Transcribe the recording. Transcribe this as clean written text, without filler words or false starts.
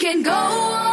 can go on.